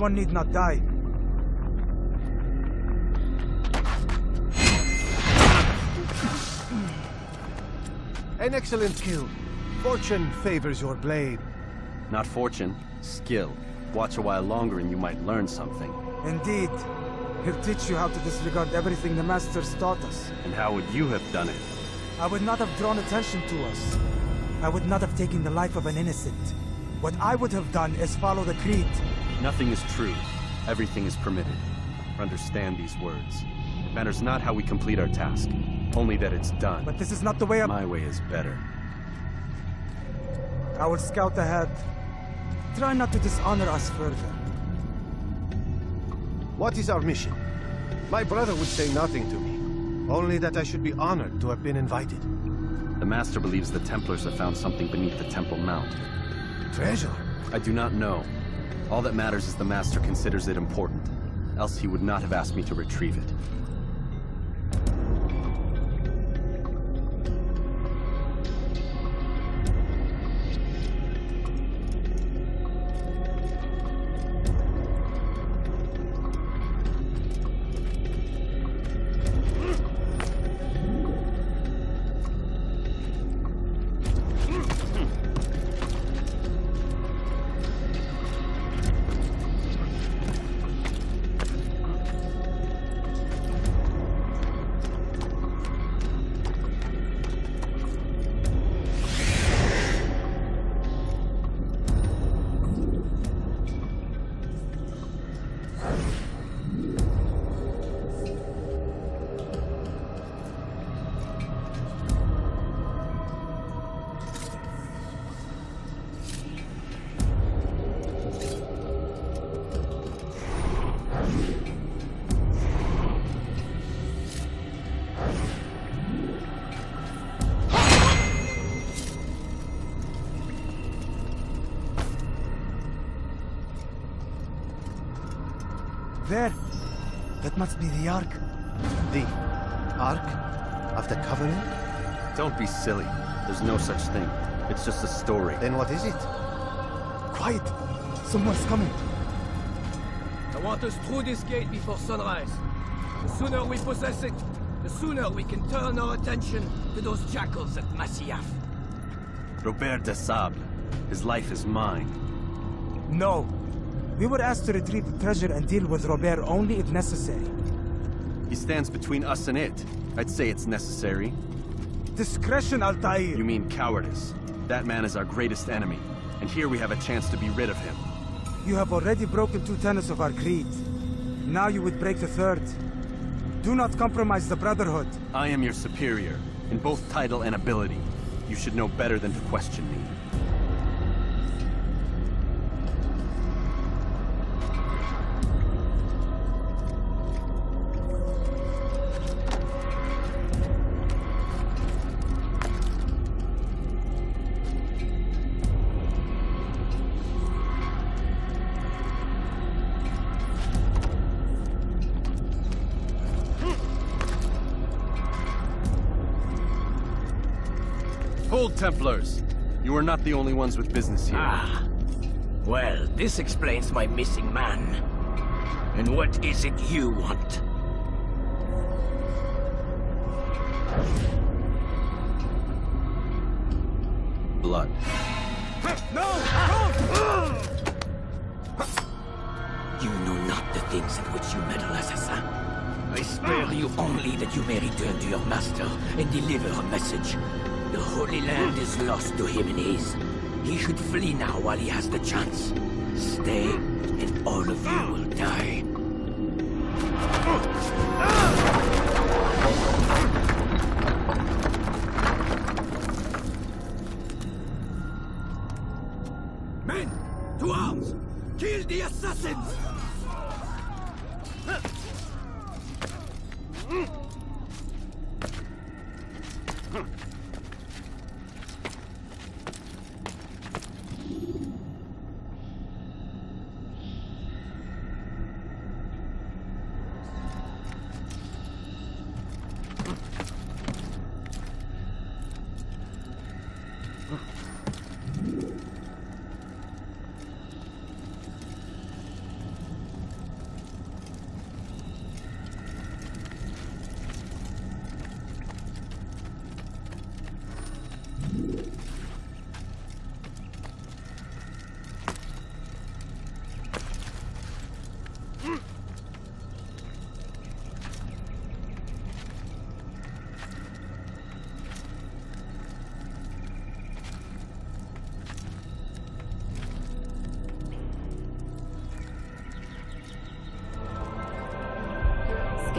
one need not die. An excellent kill. Fortune favors your blade. Not fortune, skill. Watch a while longer and you might learn something. Indeed. He'll teach you how to disregard everything the masters taught us. And how would you have done it? I would not have drawn attention to us. I would not have taken the life of an innocent. What I would have done is follow the creed. Nothing is true. Everything is permitted. Understand these words. It matters not how we complete our task, only that it's done. But this is not the way of... My way is better. I will scout ahead. Try not to dishonor us further. What is our mission? My brother would say nothing to me, only that I should be honored to have been invited. The Master believes the Templars have found something beneath the Temple Mount. Treasure? I do not know. All that matters is the Master considers it important, else he would not have asked me to retrieve it. There! That must be the Ark. The Ark of the Covenant? Don't be silly. There's no such thing. It's just a story. Then what is it? Quiet! Someone's coming. I want us through this gate before sunrise. The sooner we possess it, the sooner we can turn our attention to those jackals at Masyaf. Robert de Sable. His life is mine. No! We were asked to retrieve the treasure and deal with Robert only if necessary. He stands between us and it. I'd say it's necessary. Discretion, Altair! You mean cowardice. That man is our greatest enemy, and here we have a chance to be rid of him. You have already broken 2 tenets of our creed. Now you would break the 3rd. Do not compromise the Brotherhood. I am your superior, in both title and ability. You should know better than to question me. Templars, you are not the only ones with business here. Ah, well, this explains my missing man. And what is it you want? Blood. No! You know not the things in which you meddle, Assassin. I spare you only that you may return to your master and deliver a message. The Holy Land is lost to him and his. He should flee now while he has the chance. Stay, and all of you will die. Men, to arms! Kill the assassins!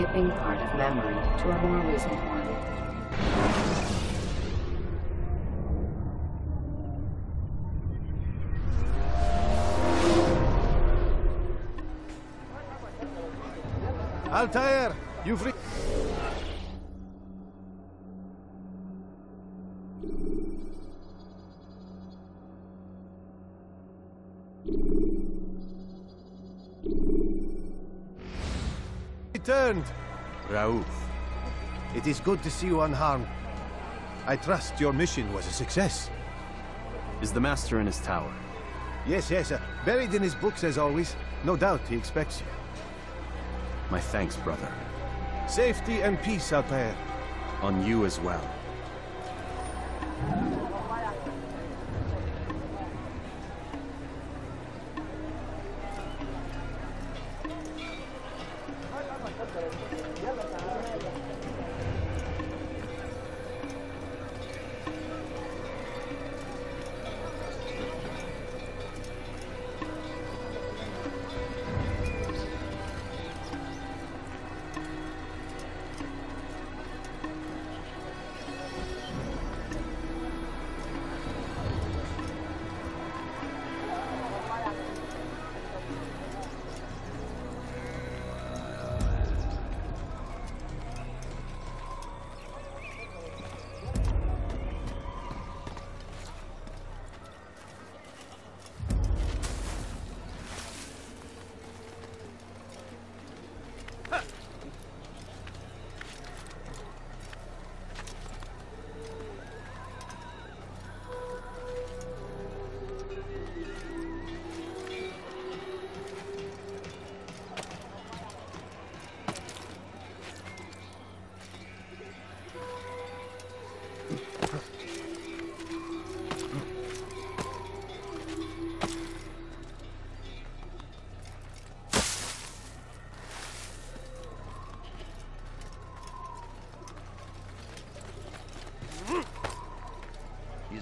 skipping part of memory to a more recent one. Altair, you free... Returned! Raouf, it is good to see you unharmed. I trust your mission was a success. Is the Master in his tower? Yes, buried in his books as always. No doubt he expects you. My thanks, brother. Safety and peace out there. On you as well.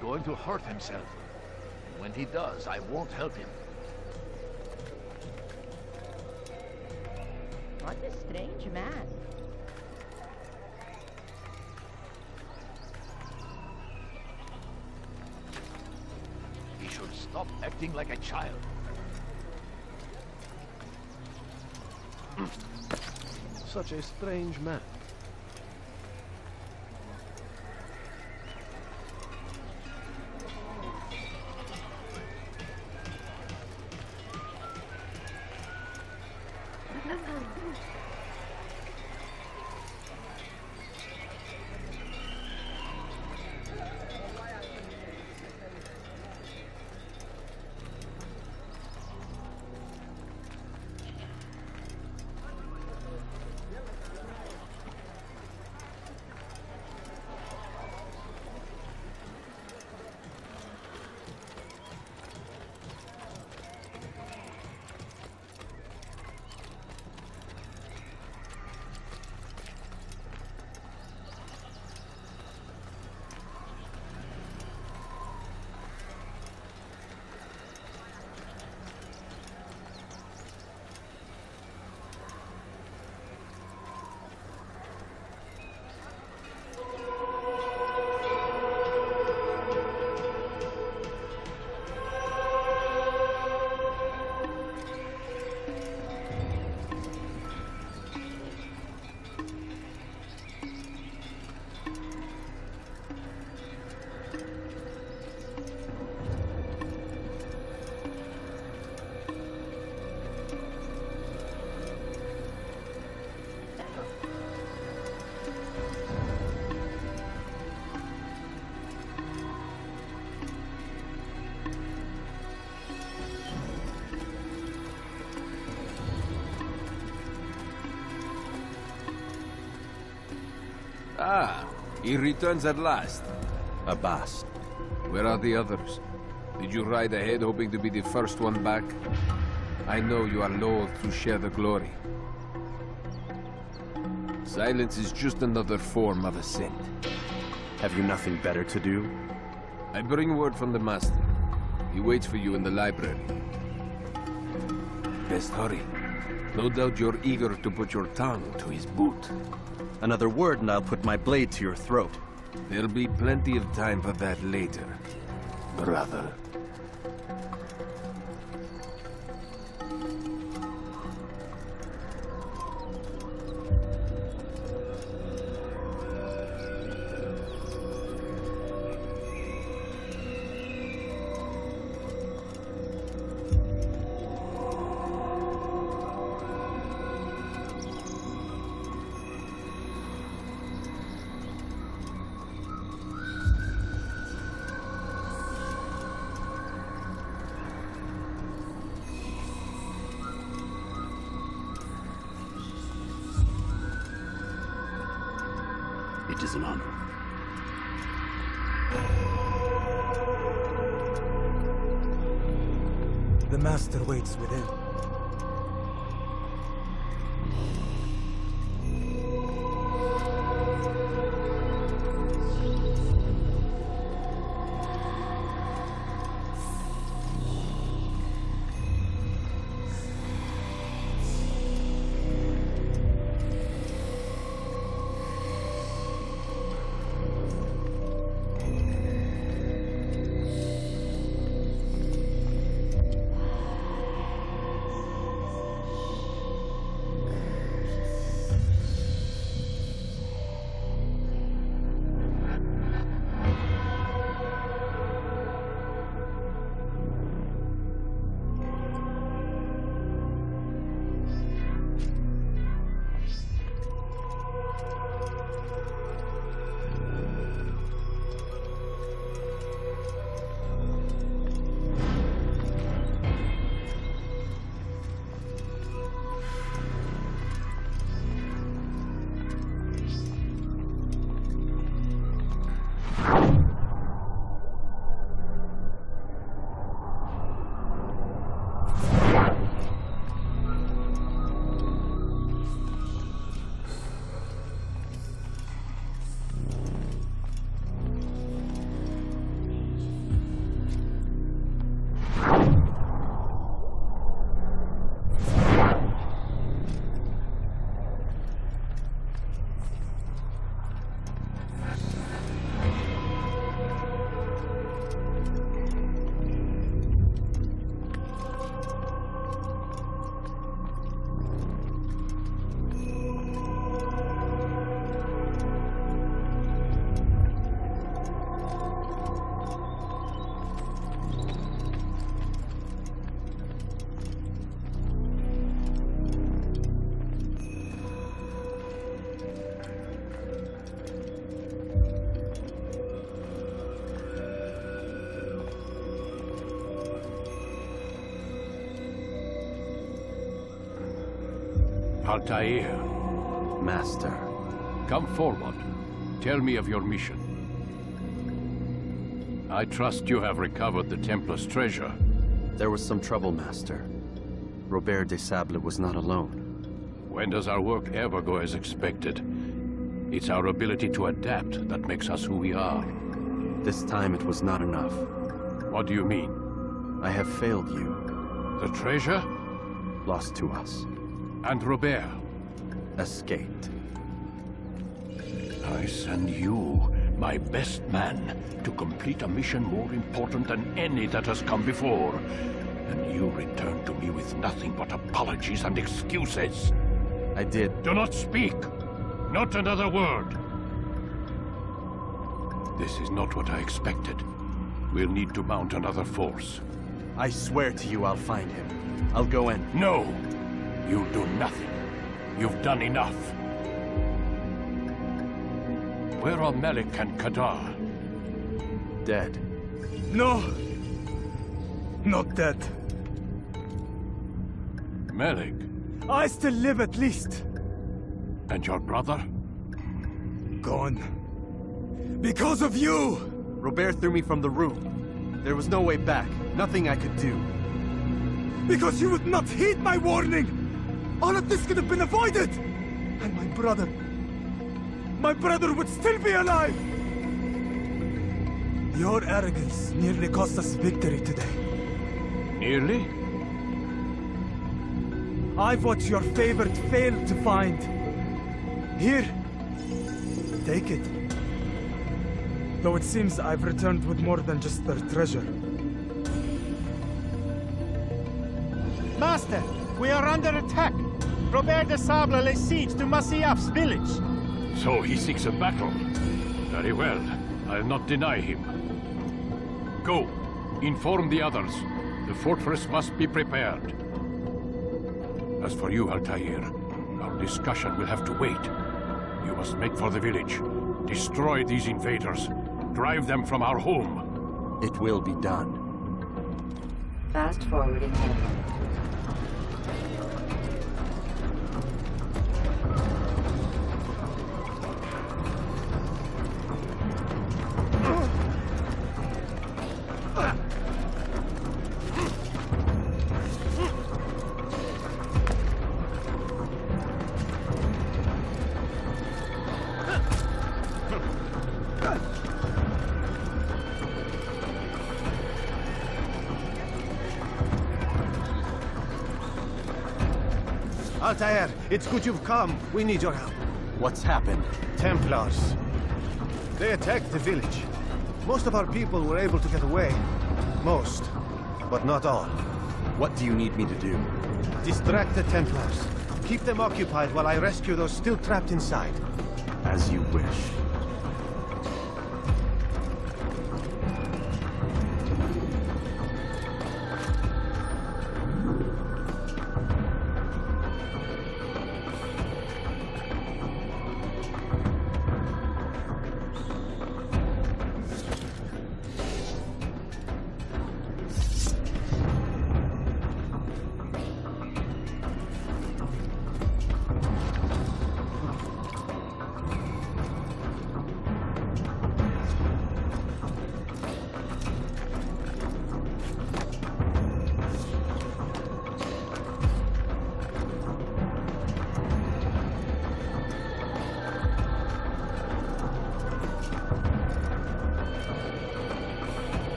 Going to hurt himself. When he does, I won't help him. What a strange man. He should stop acting like a child. Such a strange man. Ah, he returns at last. Abbas, where are the others? Did you ride ahead hoping to be the first one back? I know you are loath to share the glory. Silence is just another form of assent. Have you nothing better to do? I bring word from the Master. He waits for you in the library. Best hurry. No doubt you're eager to put your tongue to his boot. Another word and I'll put my blade to your throat. There'll be plenty of time for that later, brother. It is an honor. The master waits within. Altair. Master. Come forward. Tell me of your mission. I trust you have recovered the Templar's treasure. There was some trouble, Master. Robert de Sable was not alone. When does our work ever go as expected? It's our ability to adapt that makes us who we are. This time it was not enough. What do you mean? I have failed you. The treasure? Lost to us. And Robert? Escaped. I send you, my best man, to complete a mission more important than any that has come before. And you return to me with nothing but apologies and excuses. I did. Do not speak! Not another word! This is not what I expected. We'll need to mount another force. I swear to you I'll find him. I'll go in. No! You do nothing. You've done enough. Where are Malik and Kadar? Dead. No! Not dead. Malik? I still live at least. And your brother? Gone. Because of you! Robert threw me from the room. There was no way back. Nothing I could do. Because you would not heed my warning! All of this could have been avoided! And my brother would still be alive! Your arrogance nearly cost us victory today. Nearly? I've what your favorite failed to find. Here, take it. Though it seems I've returned with more than just their treasure. Master, we are under attack. Robert de Sable lays siege to Masyaf's village. So he seeks a battle. Very well. I'll not deny him. Go. Inform the others. The fortress must be prepared. As for you, Altair, our discussion will have to wait. You must make for the village. Destroy these invaders. Drive them from our home. It will be done. Fast forwarding. Altair, it's good you've come. We need your help. What's happened? Templars. They attacked the village. Most of our people were able to get away. Most, but not all. What do you need me to do? Distract the Templars. Keep them occupied while I rescue those still trapped inside. As you wish.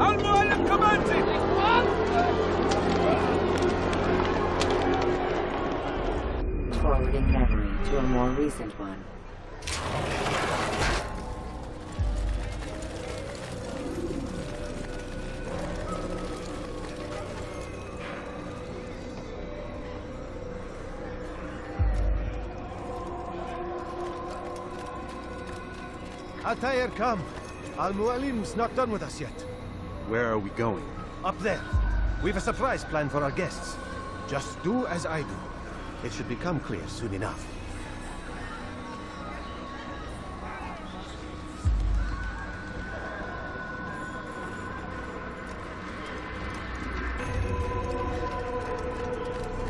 Al-Mu'allim commands it! forward in memory to a more recent one. Altair, come! Al-Mu'alim's not done with us yet. Where are we going? Up there. We've a surprise plan for our guests. Just do as I do. It should become clear soon enough.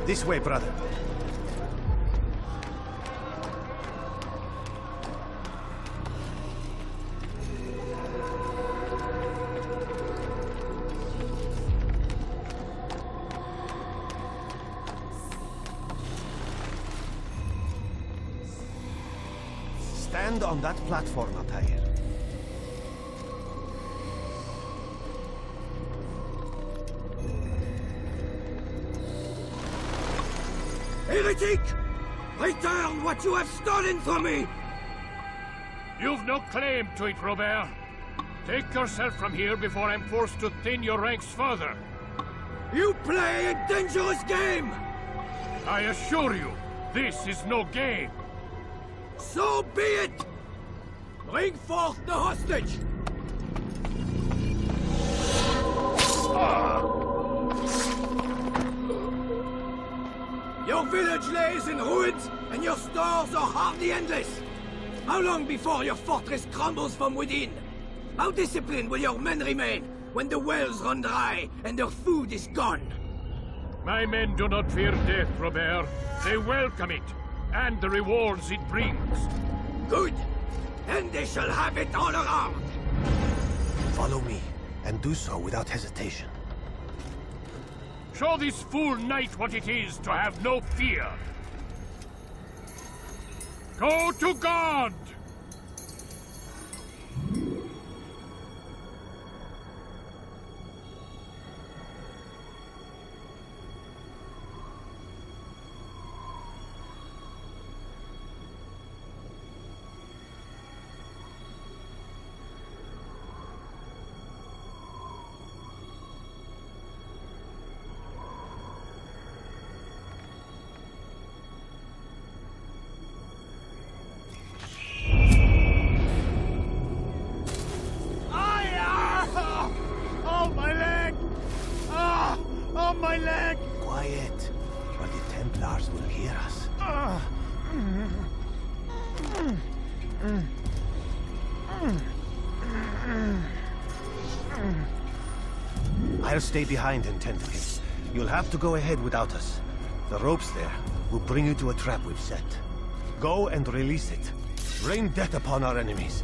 This way, brother. Stand on that platform, Altair. Heretic! Lay down what you have stolen from me! You've no claim to it, Robert. Take yourself from here before I'm forced to thin your ranks further. You play a dangerous game! I assure you, this is no game. So be it! Bring forth the hostage! Your village lays in ruins, and your stores are hardly endless! How long before your fortress crumbles from within? How disciplined will your men remain when the wells run dry and their food is gone? My men do not fear death, Robert. They welcome it. And the rewards it brings. Good! Then they shall have it all around! Follow me, and do so without hesitation. Show this fool knight what it is to have no fear! Go to God! I'll stay behind in 10 minutes. You'll have to go ahead without us. The ropes there will bring you to a trap we've set. Go and release it. Rain death upon our enemies.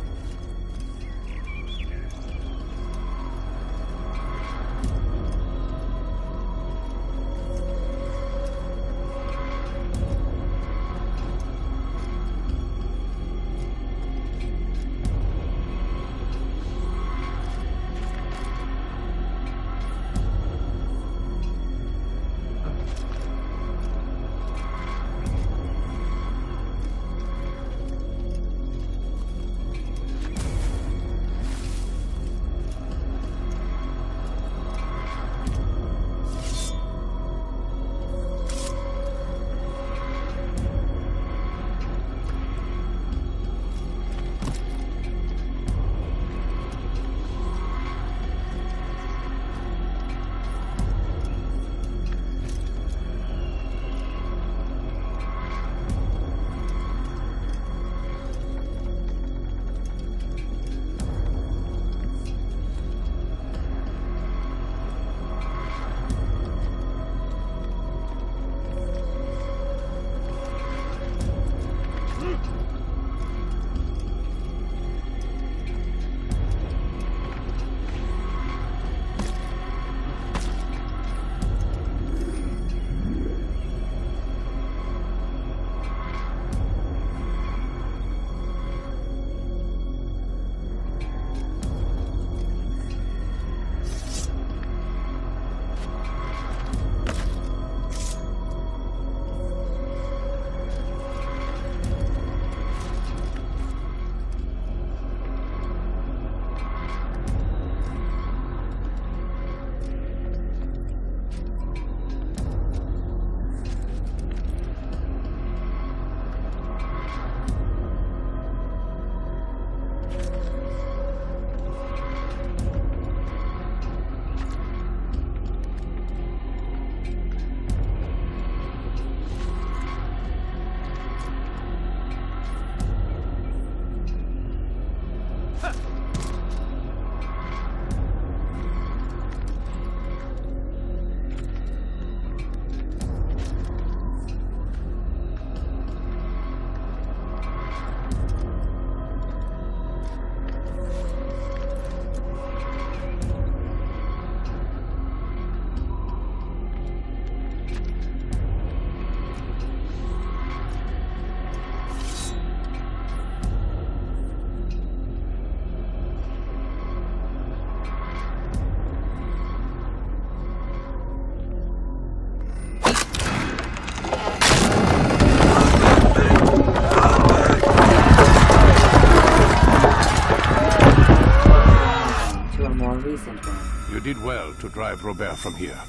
did well to drive Robert from here.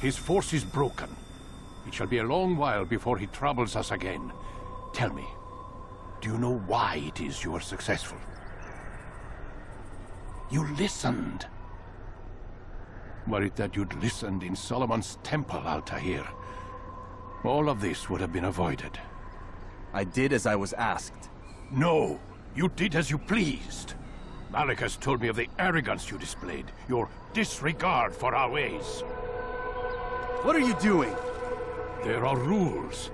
His force is broken. It shall be a long while before he troubles us again. Tell me, do you know why it is you are successful? You listened. Were it that you'd listened in Solomon's temple, Altair, all of this would have been avoided. I did as I was asked. No, you did as you pleased. Malik has told me of the arrogance you displayed, your disregard for our ways. What are you doing? There are rules.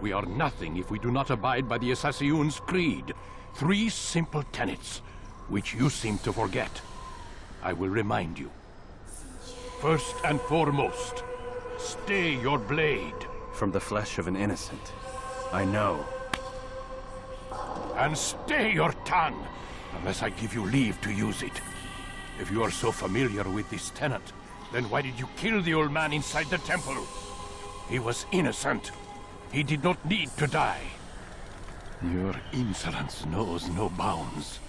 We are nothing if we do not abide by the Assassin's Creed. 3 simple tenets, which you seem to forget. I will remind you. First and foremost, stay your blade. From the flesh of an innocent. I know. And stay your tongue, unless I give you leave to use it. If you are so familiar with this tenet, then why did you kill the old man inside the temple? He was innocent. He did not need to die. Your insolence knows no bounds.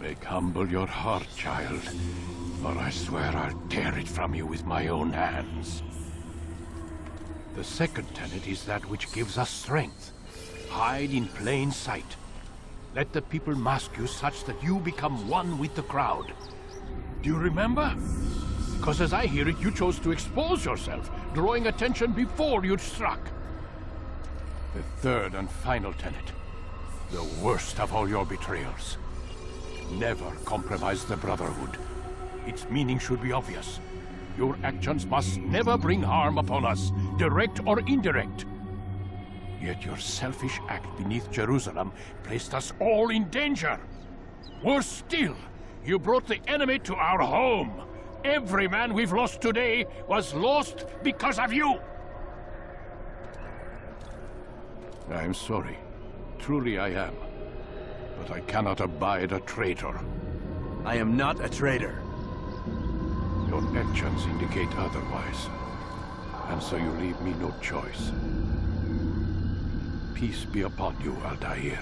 Make humble your heart, child, or I swear I'll tear it from you with my own hands. The second tenet is that which gives us strength. Hide in plain sight. Let the people mask you such that you become one with the crowd. Do you remember? Because as I hear it, you chose to expose yourself, drawing attention before you'd struck. The third and final tenet, the worst of all your betrayals. Never compromise the Brotherhood. Its meaning should be obvious. Your actions must never bring harm upon us, direct or indirect. Yet your selfish act beneath Jerusalem placed us all in danger. Worse still, you brought the enemy to our home. Every man we've lost today was lost because of you. I'm sorry. Truly I am. But I cannot abide a traitor. I am not a traitor. Your actions indicate otherwise. And so you leave me no choice. Peace be upon you, Altair.